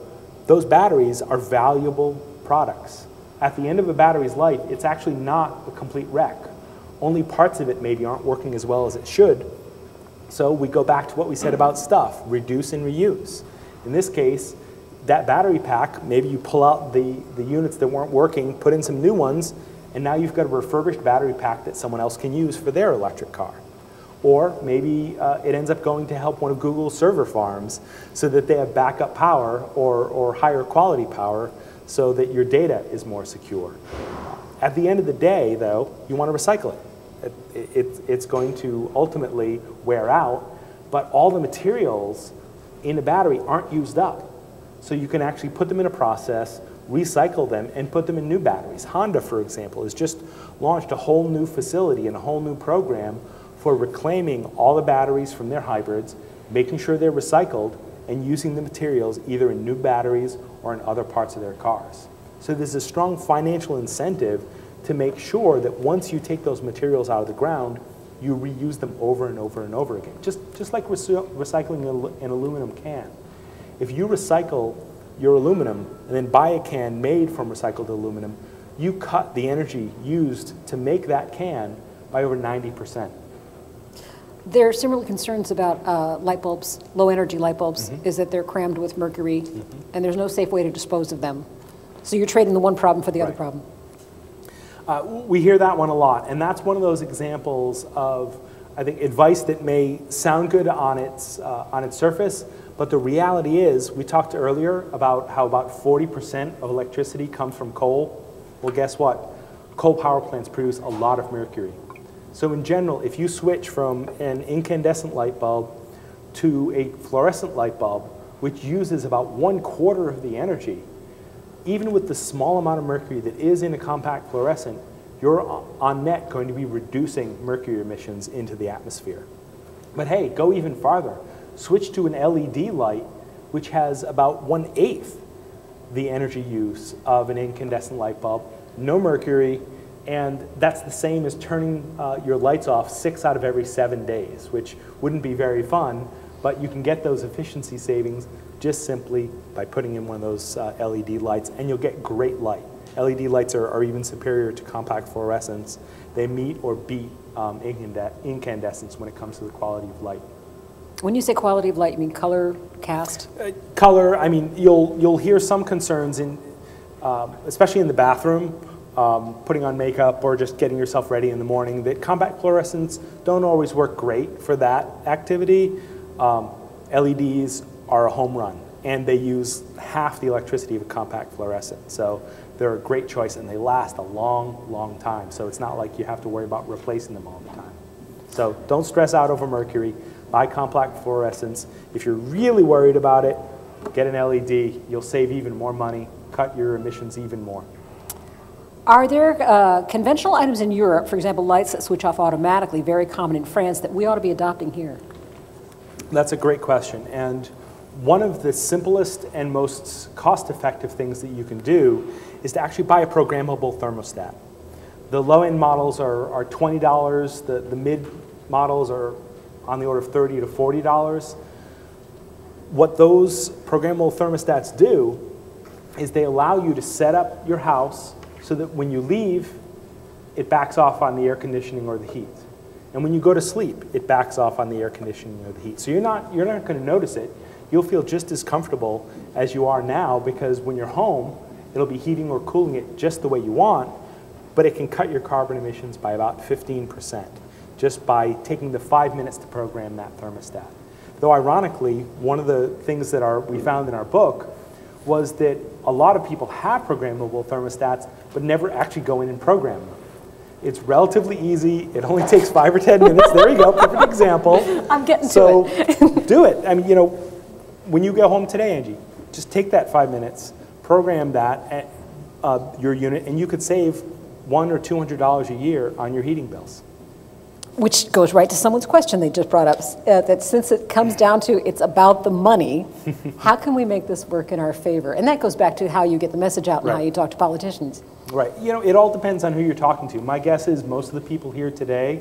those batteries are valuable products. At the end of a battery's life, it's actually not a complete wreck. Only parts of it maybe aren't working as well as it should. So we go back to what we said about stuff, reduce and reuse. In this case, that battery pack, maybe you pull out the, the units that weren't working, put in some new ones, and now you've got a refurbished battery pack that someone else can use for their electric car. Or maybe uh, it ends up going to help one of Google's server farms so that they have backup power or, or higher quality power so that your data is more secure. At the end of the day, though, you want to recycle it. It, it. It's going to ultimately wear out, but all the materials in a battery aren't used up. So you can actually put them in a process, recycle them, and put them in new batteries. Honda, for example, has just launched a whole new facility and a whole new program for reclaiming all the batteries from their hybrids, making sure they're recycled, and using the materials either in new batteries or in other parts of their cars. So there's a strong financial incentive to make sure that once you take those materials out of the ground, you reuse them over and over and over again, just, just like recycling an aluminum can. If you recycle your aluminum and then buy a can made from recycled aluminum, you cut the energy used to make that can by over ninety percent. There are similar concerns about uh, light bulbs, low energy light bulbs, mm-hmm. is that they're crammed with mercury, mm-hmm. and there's no safe way to dispose of them. So you're trading the one problem for the right. other problem. Uh, we hear that one a lot, and that's one of those examples of, I think, advice that may sound good on its, uh, on its surface, but the reality is, we talked earlier about how about forty percent of electricity comes from coal. Well, guess what? Coal power plants produce a lot of mercury. So in general, if you switch from an incandescent light bulb to a fluorescent light bulb, which uses about one quarter of the energy, even with the small amount of mercury that is in a compact fluorescent, you're on net going to be reducing mercury emissions into the atmosphere. But hey, go even farther. Switch to an L E D light, which has about one-eighth the energy use of an incandescent light bulb, no mercury, and that's the same as turning uh, your lights off six out of every seven days, which wouldn't be very fun, but you can get those efficiency savings just simply by putting in one of those uh, L E D lights, and you'll get great light. L E D lights are, are even superior to compact fluorescents. They meet or beat um, incandescents when it comes to the quality of light. When you say quality of light, you mean color cast? Uh, color, I mean, you'll, you'll hear some concerns, in, um, especially in the bathroom, Um, putting on makeup or just getting yourself ready in the morning, that compact fluorescents don't always work great for that activity. Um, L E Ds are a home run, and they use half the electricity of a compact fluorescent. So they're a great choice and they last a long, long time. So it's not like you have to worry about replacing them all the time. So don't stress out over mercury. Buy compact fluorescents. If you're really worried about it, get an L E D. You'll save even more money, cut your emissions even more. Are there uh, conventional items in Europe, for example, lights that switch off automatically, very common in France, that we ought to be adopting here? That's a great question. And one of the simplest and most cost-effective things that you can do is to actually buy a programmable thermostat. The low-end models are, are twenty dollars. The, the mid models are on the order of thirty to forty dollars. What those programmable thermostats do is they allow you to set up your house so that when you leave, it backs off on the air conditioning or the heat. And when you go to sleep, it backs off on the air conditioning or the heat. So you're not, you're not going to notice it. You'll feel just as comfortable as you are now, because when you're home, it'll be heating or cooling it just the way you want, but it can cut your carbon emissions by about fifteen percent just by taking the five minutes to program that thermostat. Though ironically, one of the things that our, we found in our book was that a lot of people have programmable thermostats but never actually go in and program them. It's relatively easy. It only takes five or ten minutes. There you go, perfect example. I'm getting so to it. So do it. I mean, you know, when you go home today, Angie, just take that five minutes, program that at uh, your unit, and you could save one or two hundred dollars a year on your heating bills. Which goes right to someone's question they just brought up, uh, that since it comes down to it's about the money, how can we make this work in our favor? And that goes back to how you get the message out and right. how you talk to politicians. Right. You know, it all depends on who you're talking to. My guess is most of the people here today,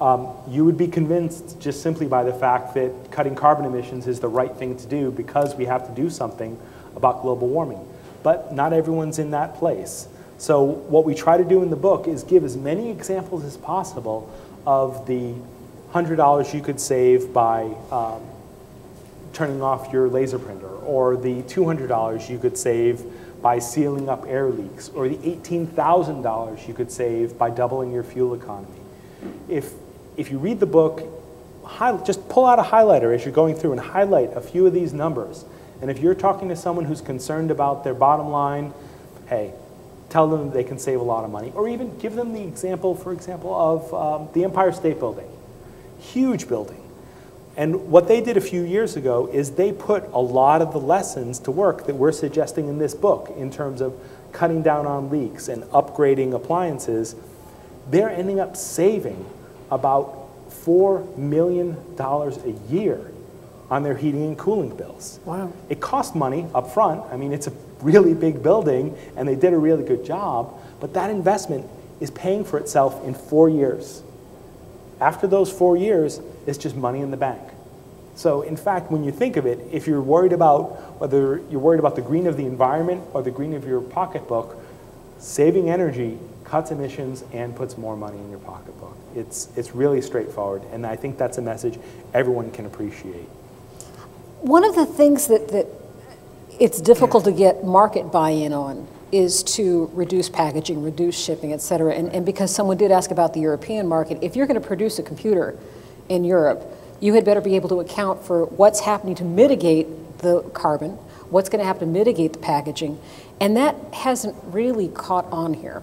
Um, you would be convinced just simply by the fact that cutting carbon emissions is the right thing to do because we have to do something about global warming. But not everyone's in that place. So what we try to do in the book is give as many examples as possible of the one hundred dollars you could save by um, turning off your laser printer, or the two hundred dollars you could save by sealing up air leaks, or the eighteen thousand dollars you could save by doubling your fuel economy. If If you read the book, just pull out a highlighter as you're going through and highlight a few of these numbers. And if you're talking to someone who's concerned about their bottom line, hey, tell them they can save a lot of money. Or even give them the example, for example, of um, the Empire State Building. Huge building. And what they did a few years ago is they put a lot of the lessons to work that we're suggesting in this book in terms of cutting down on leaks and upgrading appliances. They're ending up saving about four million dollars a year on their heating and cooling bills. Wow. It cost money up front. I mean, it's a really big building, and they did a really good job, but that investment is paying for itself in four years. After those four years, it's just money in the bank. So in fact, when you think of it, if you're worried about whether you're worried about the green of the environment or the green of your pocketbook, saving energy cuts emissions and puts more money in your pocketbook. It's, it's really straightforward, and I think that's a message everyone can appreciate. One of the things that, that it's difficult to get market buy-in on is to reduce packaging, reduce shipping, et cetera. And, and because someone did ask about the European market, if you're going to produce a computer in Europe, you had better be able to account for what's happening to mitigate the carbon, what's going to happen to mitigate the packaging, and that hasn't really caught on here.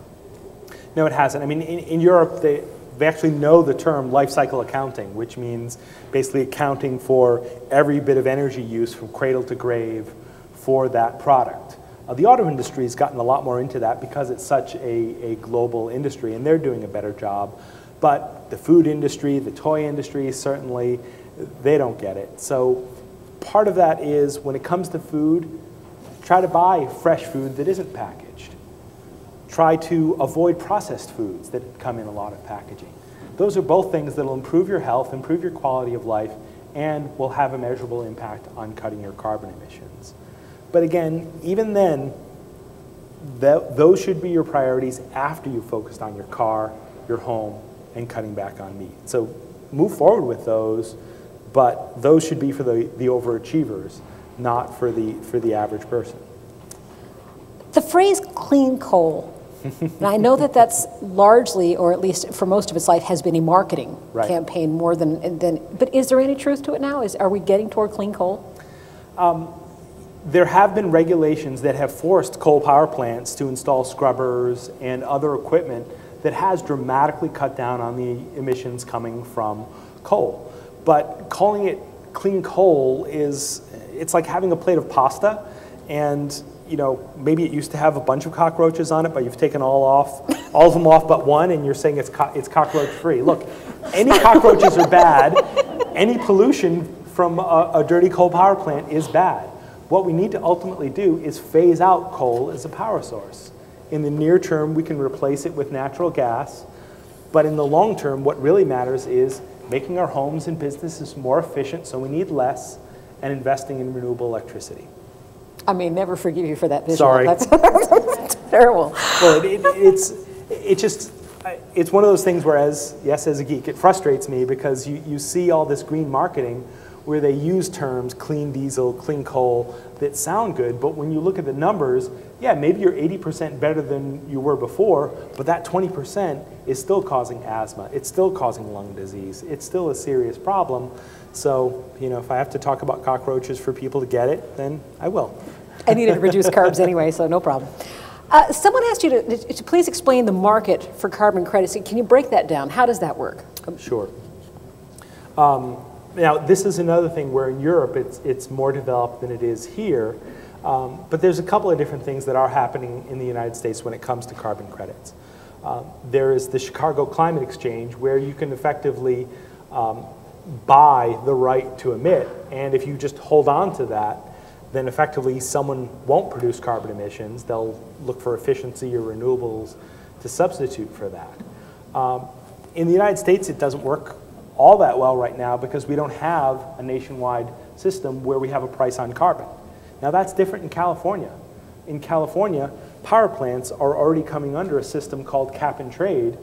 No, it hasn't. I mean, in, in Europe, they, they actually know the term life cycle accounting, which means basically accounting for every bit of energy use from cradle to grave for that product. Uh, the auto industry has gotten a lot more into that because it's such a, a global industry, and they're doing a better job. But the food industry, the toy industry, certainly, they don't get it. So part of that is when it comes to food, try to buy fresh food that isn't packaged. Try to avoid processed foods that come in a lot of packaging. Those are both things that will improve your health, improve your quality of life, and will have a measurable impact on cutting your carbon emissions. But again, even then, th those should be your priorities after you've focused on your car, your home, and cutting back on meat. So move forward with those, but those should be for the, the overachievers, not for the, for the average person. The phrase clean coal, and I know that that's largely, or at least for most of its life, has been a marketing right. campaign more than, than, but is there any truth to it now? Is, are we getting toward clean coal? Um, There have been regulations that have forced coal power plants to install scrubbers and other equipment that has dramatically cut down on the emissions coming from coal. But calling it clean coal is, it's like having a plate of pasta and, you know, maybe it used to have a bunch of cockroaches on it, but you've taken all off, all of them off but one, and you're saying it's, co it's cockroach free. Look, any cockroaches are bad. Any pollution from a, a dirty coal power plant is bad. What we need to ultimately do is phase out coal as a power source. In the near term, we can replace it with natural gas, but in the long term, what really matters is making our homes and businesses more efficient so we need less, and investing in renewable electricity. I mean, never forgive you for that visual. Sorry. That's terrible. Well, it, it, it's, it just, it's one of those things where, as, yes, as a geek, it frustrates me because you, you see all this green marketing where they use terms, clean diesel, clean coal, that sound good, but when you look at the numbers, yeah, maybe you're eighty percent better than you were before, but that twenty percent is still causing asthma, it's still causing lung disease, it's still a serious problem. So, you know, if I have to talk about cockroaches for people to get it, then I will. I needed to reduce carbs anyway, so no problem. Uh, someone asked you to, to please explain the market for carbon credits. Can you break that down? How does that work? Sure. Um, Now, this is another thing where in Europe it's, it's more developed than it is here, um, but there's a couple of different things that are happening in the United States when it comes to carbon credits. Um, there is the Chicago Climate Exchange, where you can effectively um, buy the right to emit, and if you just hold on to that, then effectively someone won't produce carbon emissions. They'll look for efficiency or renewables to substitute for that. Um, in the United States, it doesn't work all that well right now because we don't have a nationwide system where we have a price on carbon. Now that's different in California. In California, power plants are already coming under a system called cap and trade,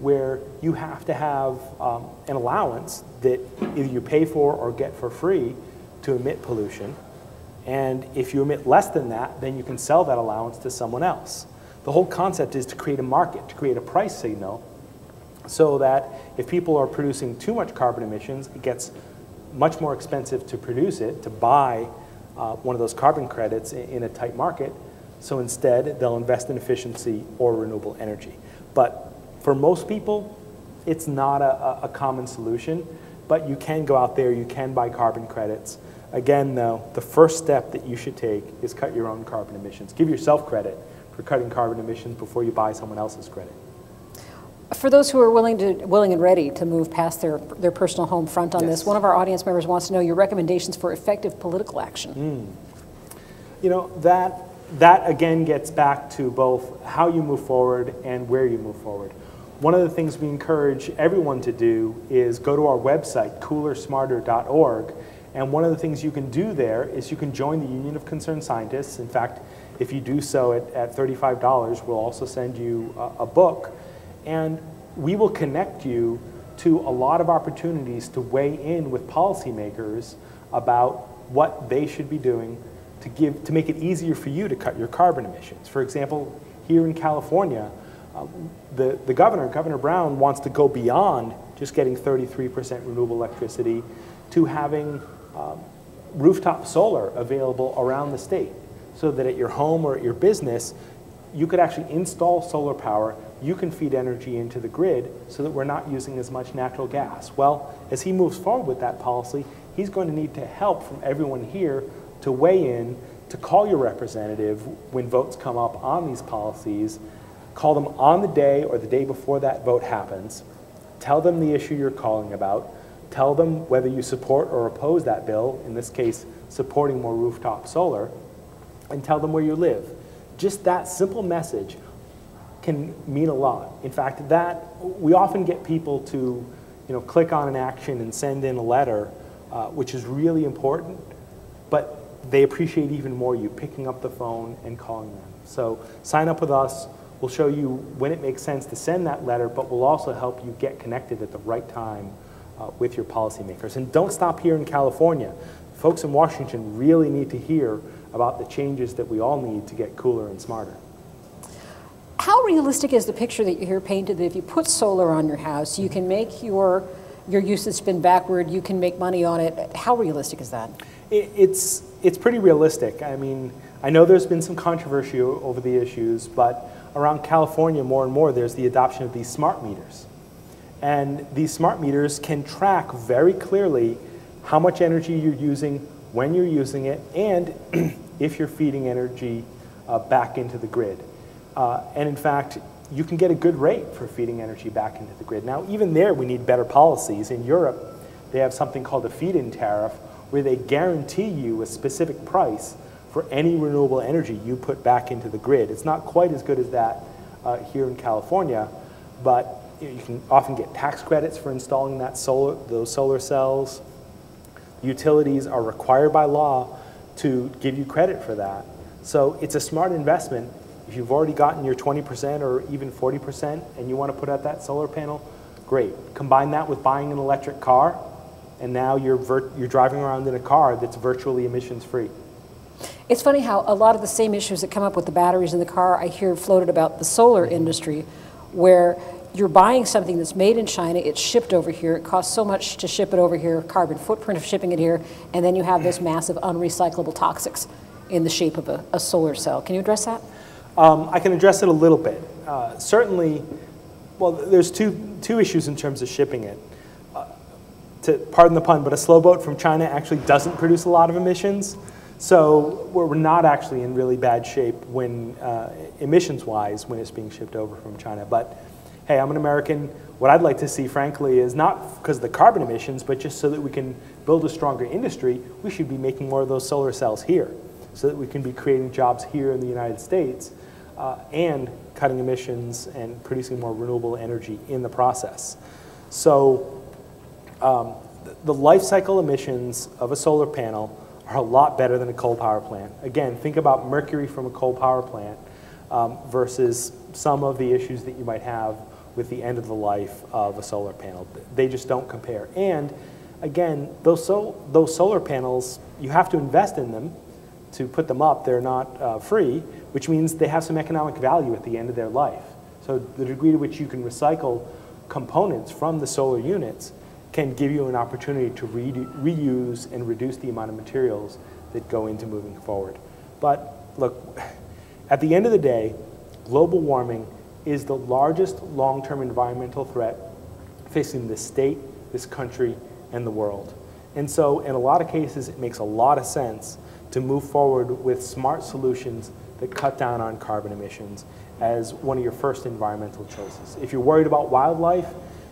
where you have to have um, an allowance that either you pay for or get for free to emit pollution. And if you emit less than that, then you can sell that allowance to someone else. The whole concept is to create a market, to create a price signal, so that if people are producing too much carbon emissions, it gets much more expensive to produce it, to buy uh, one of those carbon credits in, in a tight market. So instead, they'll invest in efficiency or renewable energy. But for most people, it's not a, a common solution, but you can go out there, you can buy carbon credits. Again, though, the first step that you should take is cut your own carbon emissions. Give yourself credit for cutting carbon emissions before you buy someone else's credit. For those who are willing to, willing and ready to move past their, their personal home front on yes. this, one of our audience members wants to know your recommendations for effective political action. Mm. You know, that, that again gets back to both how you move forward and where you move forward. One of the things we encourage everyone to do is go to our website, cooler smarter dot org, and one of the things you can do there is you can join the Union of Concerned Scientists. In fact, if you do so at, at thirty-five dollars, we'll also send you a, a book. And we will connect you to a lot of opportunities to weigh in with policymakers about what they should be doing to, give, to make it easier for you to cut your carbon emissions. For example, here in California, uh, the, the governor, Governor Brown, wants to go beyond just getting thirty-three percent renewable electricity to having um, rooftop solar available around the state, so that at your home or at your business, you could actually install solar power. You can feed energy into the grid so that we're not using as much natural gas. Well, as he moves forward with that policy, he's going to need to help from everyone here to weigh in, to call your representative when votes come up on these policies, call them on the day or the day before that vote happens, tell them the issue you're calling about, tell them whether you support or oppose that bill, in this case, supporting more rooftop solar, and tell them where you live. Just that simple message can mean a lot. In fact, that we often get people to, you know, click on an action and send in a letter, uh, which is really important, but they appreciate even more you picking up the phone and calling them. So sign up with us. We'll show you when it makes sense to send that letter, but we'll also help you get connected at the right time uh, with your policymakers. And don't stop here in California. Folks in Washington really need to hear about the changes that we all need to get cooler and smarter. How realistic is the picture that you hear painted that if you put solar on your house, you can make your your usage been backward, you can make money on it. How realistic is that? It, it's, it's pretty realistic. I mean, I know there's been some controversy over the issues, but around California more and more there's the adoption of these smart meters. And these smart meters can track very clearly how much energy you're using, when you're using it, and if you're feeding energy uh, back into the grid. Uh, and in fact, you can get a good rate for feeding energy back into the grid. Now, even there, we need better policies. In Europe, they have something called a feed-in tariff, where they guarantee you a specific price for any renewable energy you put back into the grid. It's not quite as good as that uh, here in California, but you can often get tax credits for installing that solar, those solar cells. Utilities are required by law to give you credit for that. So it's a smart investment. If you've already gotten your twenty percent or even forty percent and you want to put out that solar panel, great. Combine that with buying an electric car, and now you're, vir you're driving around in a car that's virtually emissions free. It's funny how a lot of the same issues that come up with the batteries in the car I hear floated about the solar industry, where you're buying something that's made in China, it's shipped over here, it costs so much to ship it over here, carbon footprint of shipping it here, and then you have this massive unrecyclable toxics in the shape of a, a solar cell. Can you address that? Um, I can address it a little bit. Uh, certainly, well, there's two, two issues in terms of shipping it. Uh, to, pardon the pun, but a slow boat from China actually doesn't produce a lot of emissions, so we're not actually in really bad shape when uh, emissions-wise when it's being shipped over from China. But hey, I'm an American. What I'd like to see, frankly, is not because of the carbon emissions, but just so that we can build a stronger industry, we should be making more of those solar cells here, so that we can be creating jobs here in the United States uh, and cutting emissions and producing more renewable energy in the process. So um, the life cycle emissions of a solar panel are a lot better than a coal power plant. Again, think about mercury from a coal power plant um, versus some of the issues that you might have with the end of the life of a solar panel. They just don't compare. And again, those, sol those solar panels, you have to invest in them to put them up. They're not uh, free, which means they have some economic value at the end of their life. So the degree to which you can recycle components from the solar units can give you an opportunity to re reuse and reduce the amount of materials that go into moving forward. But look, at the end of the day, global warming is the largest long-term environmental threat facing this state, this country, and the world. And so in a lot of cases, it makes a lot of sense to move forward with smart solutions that cut down on carbon emissions as one of your first environmental choices. If you're worried about wildlife,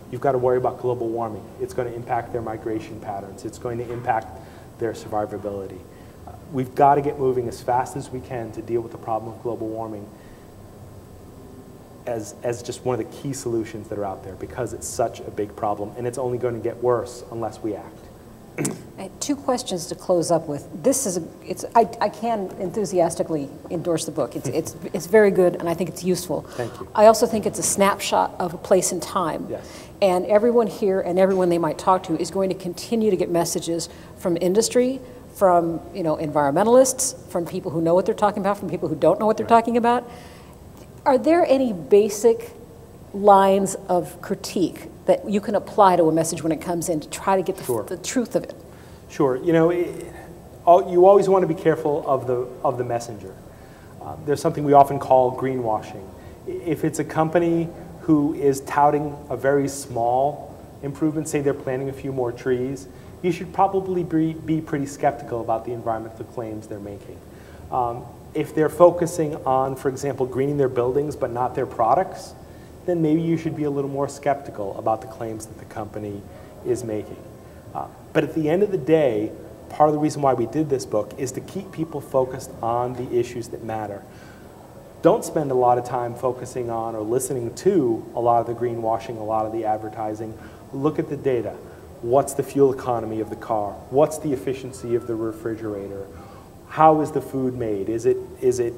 you've got to worry about global warming. It's going to impact their migration patterns. It's going to impact their survivability. Uh, we've got to get moving as fast as we can to deal with the problem of global warming as, as just one of the key solutions that are out there, because it's such a big problem, and it's only going to get worse unless we act. I had two questions to close up with. This is, a, it's, I, I can enthusiastically endorse the book. It's, it's, it's very good, and I think it's useful. Thank you. I also think it's a snapshot of a place and time. Yes. And everyone here and everyone they might talk to is going to continue to get messages from industry, from you know, environmentalists, from people who know what they're talking about, from people who don't know what they're right. talking about. Are there any basic lines of critique that you can apply to a message when it comes in to try to get the, sure. the truth of it? Sure. You know, it, all, you always want to be careful of the, of the messenger. Um, there's something we often call greenwashing. If it's a company who is touting a very small improvement, say they're planting a few more trees, you should probably be, be pretty skeptical about the environmental claims they're making. Um, if they're focusing on, for example, greening their buildings but not their products, then maybe you should be a little more skeptical about the claims that the company is making. Uh, but at the end of the day, part of the reason why we did this book is to keep people focused on the issues that matter. Don't spend a lot of time focusing on or listening to a lot of the greenwashing, a lot of the advertising. Look at the data. What's the fuel economy of the car? What's the efficiency of the refrigerator? How is the food made? Is it, is it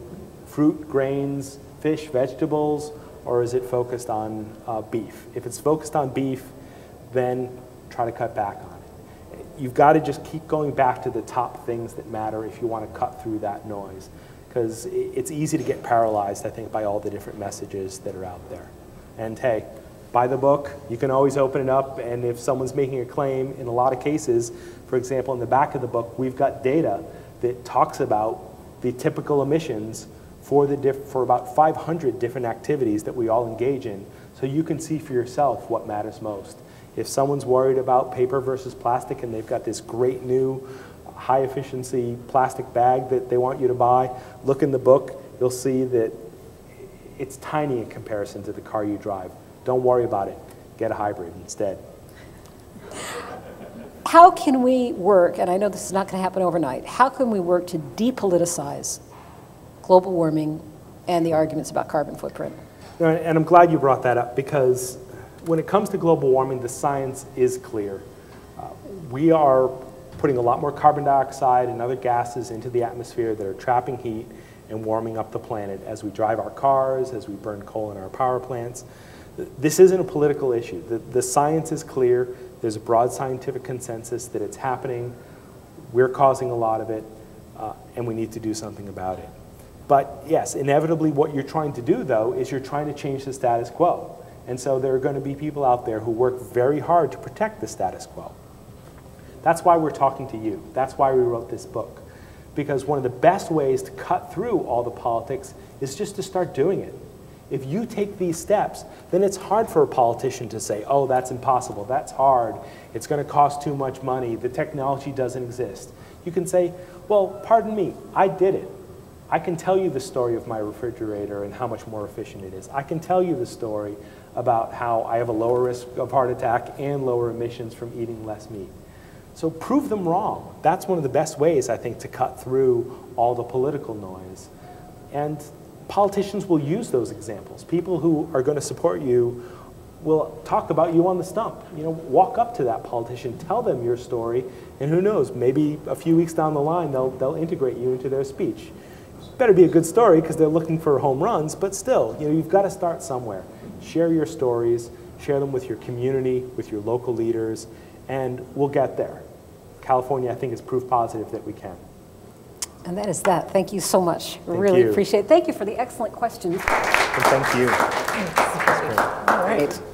fruit, grains, fish, vegetables? Or is it focused on uh, beef? If it's focused on beef, then try to cut back on it. You've got to just keep going back to the top things that matter if you want to cut through that noise, because it's easy to get paralyzed, I think, by all the different messages that are out there. And hey, by the book. You can always open it up, and if someone's making a claim, in a lot of cases, for example, in the back of the book, we've got data that talks about the typical emissions for, the diff for about five hundred different activities that we all engage in, so you can see for yourself what matters most. If someone's worried about paper versus plastic and they've got this great new high efficiency plastic bag that they want you to buy, look in the book, you'll see that it's tiny in comparison to the car you drive. Don't worry about it. Get a hybrid instead. How can we work, and I know this is not going to happen overnight, how can we work to depoliticize global warming and the arguments about carbon footprint? And I'm glad you brought that up, because when it comes to global warming, the science is clear. Uh, we are putting a lot more carbon dioxide and other gases into the atmosphere that are trapping heat and warming up the planet as we drive our cars, as we burn coal in our power plants. This isn't a political issue. The, the science is clear. There's a broad scientific consensus that it's happening. We're causing a lot of it, uh, and we need to do something about it. But yes, inevitably what you're trying to do, though, is you're trying to change the status quo. And so there are going to be people out there who work very hard to protect the status quo. That's why we're talking to you. That's why we wrote this book. Because one of the best ways to cut through all the politics is just to start doing it. If you take these steps, then it's hard for a politician to say, oh, that's impossible, that's hard, it's going to cost too much money, the technology doesn't exist. You can say, well, pardon me, I did it. I can tell you the story of my refrigerator and how much more efficient it is. I can tell you the story about how I have a lower risk of heart attack and lower emissions from eating less meat. So prove them wrong. That's one of the best ways, I think, to cut through all the political noise. And politicians will use those examples. People who are going to support you will talk about you on the stump. You know, walk up to that politician, tell them your story, and who knows, maybe a few weeks down the line they'll, they'll integrate you into their speech. Better be a good story, because they're looking for home runs, but still, you know, you've got to start somewhere. Share your stories, share them with your community, with your local leaders, and we'll get there. California, I think, is proof positive that we can. And that is that. Thank you so much. Thank really you. Appreciate it. Thank you for the excellent questions. And thank you. All right.